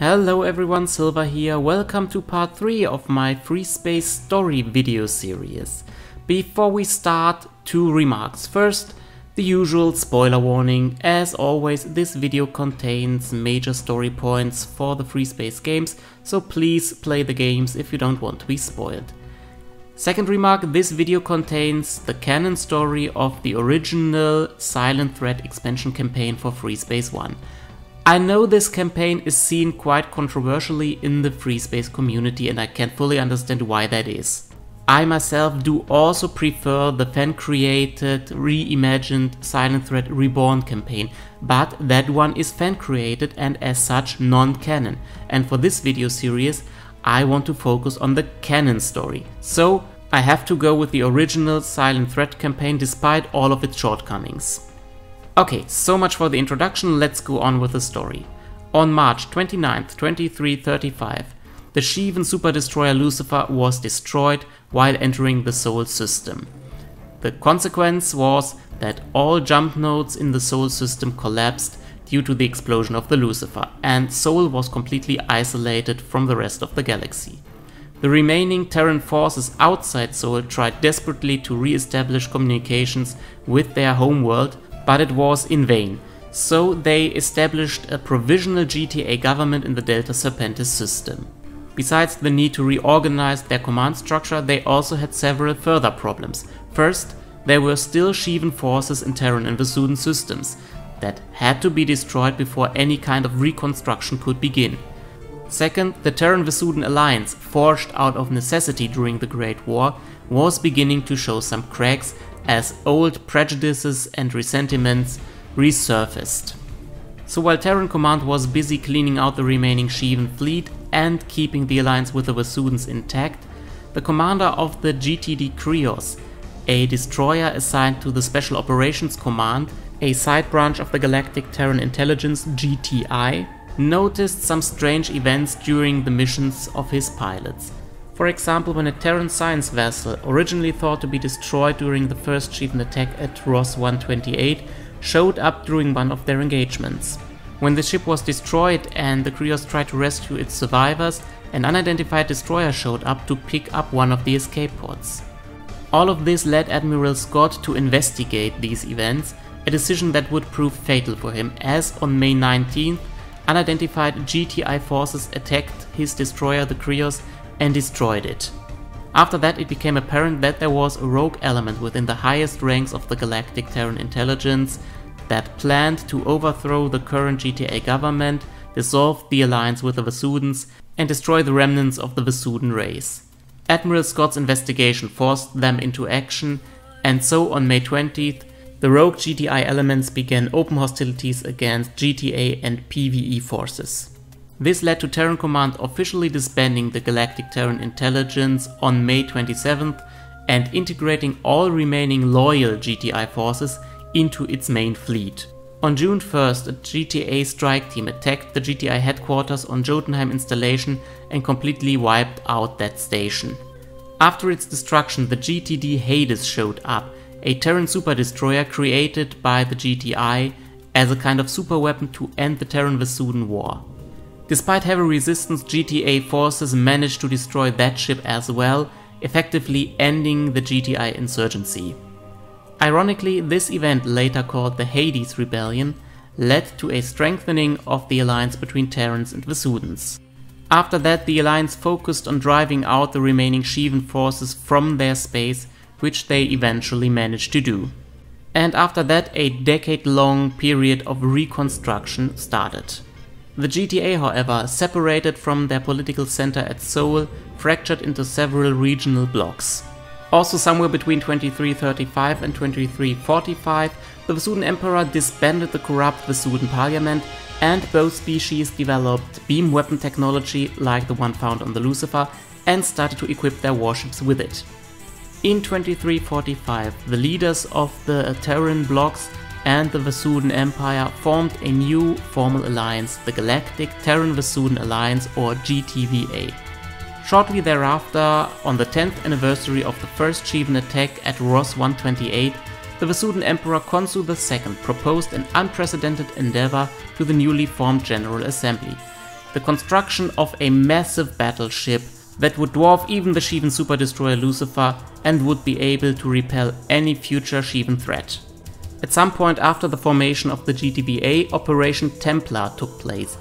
Hello everyone, Silva here, welcome to part 3 of my FreeSpace story video series. Before we start, two remarks. First, the usual spoiler warning. As always, this video contains major story points for the FreeSpace games, so please play the games if you don't want to be spoiled. Second remark, this video contains the canon story of the original Silent Threat expansion campaign for FreeSpace 1. I know this campaign is seen quite controversially in the FreeSpace community and I can't fully understand why that is. I myself do also prefer the fan-created, reimagined Silent Threat Reborn campaign, but that one is fan-created and as such non-canon, and for this video series I want to focus on the canon story. So I have to go with the original Silent Threat campaign despite all of its shortcomings. Okay, so much for the introduction, let's go on with the story. On March 29th, 2335, the Shivan superdestroyer Lucifer was destroyed while entering the Sol system. The consequence was that all jump nodes in the Sol system collapsed due to the explosion of the Lucifer, and Sol was completely isolated from the rest of the galaxy. The remaining Terran forces outside Sol tried desperately to re-establish communications with their homeworld, but it was in vain, so they established a provisional GTA government in the Delta Serpentis system. Besides the need to reorganize their command structure, they also had several further problems. First, there were still Shivan forces in Terran and Vasudan systems that had to be destroyed before any kind of reconstruction could begin. Second, the Terran-Vasudan Alliance, forged out of necessity during the Great War, was beginning to show some cracks as old prejudices and resentments resurfaced. So while Terran Command was busy cleaning out the remaining Shivan fleet and keeping the alliance with the Vasudans intact, the commander of the GTD Krios, a destroyer assigned to the Special Operations Command, a side branch of the Galactic Terran Intelligence GTI, noticed some strange events during the missions of his pilots. For example, when a Terran science vessel, originally thought to be destroyed during the first Shivan attack at Ross 128, showed up during one of their engagements. When the ship was destroyed and the Krios tried to rescue its survivors, an unidentified destroyer showed up to pick up one of the escape pods. All of this led Admiral Scott to investigate these events, a decision that would prove fatal for him, as on May 19th, unidentified GTI forces attacked his destroyer, the Krios, and destroyed it. After that, it became apparent that there was a rogue element within the highest ranks of the Galactic Terran Intelligence that planned to overthrow the current GTA government, dissolve the alliance with the Vasudans, and destroy the remnants of the Vasudan race. Admiral Scott's investigation forced them into action, and so on May 20th, the rogue GTI elements began open hostilities against GTA and PvE forces. This led to Terran Command officially disbanding the Galactic Terran Intelligence on May 27th and integrating all remaining loyal GTI forces into its main fleet. On June 1st, a GTA strike team attacked the GTI headquarters on Jotunheim installation and completely wiped out that station. After its destruction, the GTD Hades showed up, a Terran superdestroyer created by the GTI as a kind of superweapon to end the Terran-Vasudan war. Despite heavy resistance, GTA forces managed to destroy that ship as well, effectively ending the GTI insurgency. Ironically, this event, later called the Hades Rebellion, led to a strengthening of the alliance between Terrans and Vasudans. After that, the alliance focused on driving out the remaining Shivan forces from their space, which they eventually managed to do. And after that, a decade-long period of reconstruction started. The GTA, however, separated from their political center at Seoul, fractured into several regional blocks. Also somewhere between 2335 and 2345, the Vasudan Emperor disbanded the corrupt Vasudan parliament, and both species developed beam weapon technology like the one found on the Lucifer and started to equip their warships with it. In 2345, the leaders of the Terran blocs and the Vasudan Empire formed a new formal alliance, the Galactic Terran Vasudan Alliance, or GTVA. Shortly thereafter, on the 10th anniversary of the first Shivan attack at Ross 128, the Vasudan Emperor Khonsu II proposed an unprecedented endeavor to the newly formed General Assembly. the construction of a massive battleship that would dwarf even the Shivan super destroyer Lucifer and would be able to repel any future Shivan threat. At some point after the formation of the GTBA, Operation Templar took place,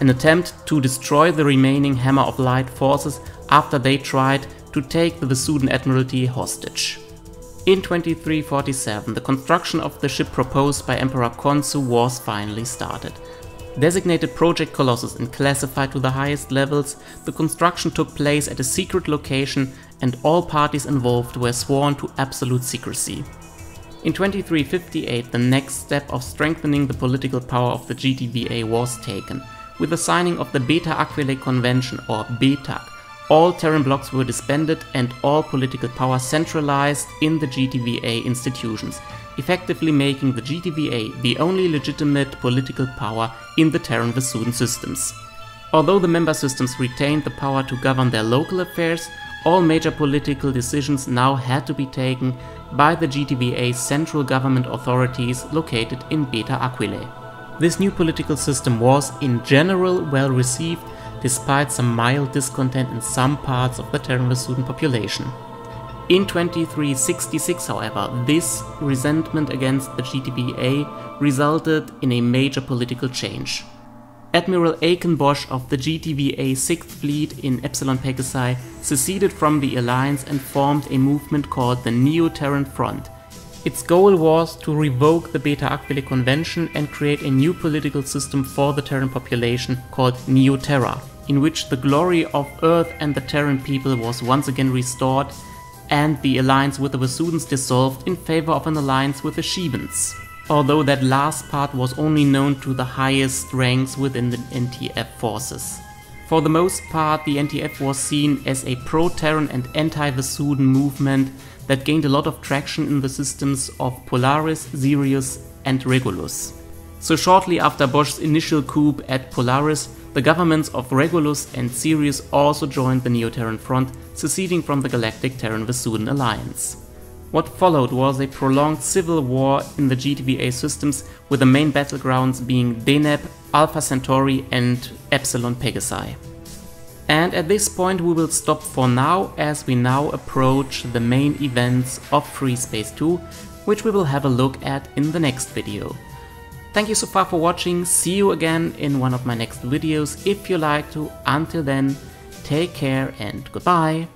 an attempt to destroy the remaining Hammer of Light forces after they tried to take the Vasudan Admiralty hostage. In 2347, the construction of the ship proposed by Emperor Khonsu was finally started. Designated Project Colossus and classified to the highest levels, the construction took place at a secret location and all parties involved were sworn to absolute secrecy. In 2358, the next step of strengthening the political power of the GTBA was taken. With the signing of the Beta Aquilae Convention, or BETAC, all Terran blocs were disbanded and all political power centralized in the GTBA institutions, effectively making the GTBA the only legitimate political power in the Terran Vasudan systems. Although the member systems retained the power to govern their local affairs, all major political decisions now had to be taken by the GTBA's central government authorities located in Beta Aquilae. This new political system was, in general, well received, despite some mild discontent in some parts of the Terran Vasudan population. In 2366, however, this resentment against the GTBA resulted in a major political change. Admiral Akenbosch of the GTBA 6th Fleet in Epsilon Pegasi seceded from the alliance and formed a movement called the Neo-Terran Front. Its goal was to revoke the Beta Aquilae Convention and create a new political system for the Terran population called Neo-Terra, in which the glory of Earth and the Terran people was once again restored, and the alliance with the Vasudans dissolved in favor of an alliance with the Shivans, although that last part was only known to the highest ranks within the NTF forces. For the most part, the NTF was seen as a pro-Terran and anti-Vasudan movement that gained a lot of traction in the systems of Polaris, Sirius and Regulus. So shortly after Bosch's initial coup at Polaris, the governments of Regulus and Sirius also joined the Neo-Terran Front, seceding from the Galactic Terran Vasudan Alliance. What followed was a prolonged civil war in the GTBA systems, with the main battlegrounds being Deneb, Alpha Centauri and Epsilon Pegasi. And at this point we will stop for now, as we now approach the main events of FreeSpace 2, which we will have a look at in the next video. Thank you so far for watching, see you again in one of my next videos if you like to. Until then, take care and goodbye!